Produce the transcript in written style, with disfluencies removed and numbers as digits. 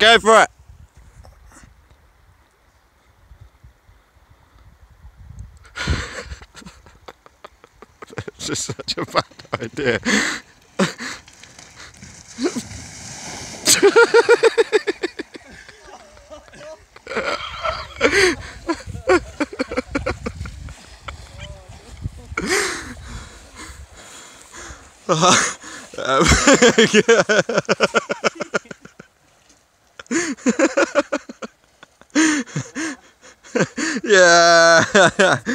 Go for it. That's just such a bad idea. Yeah.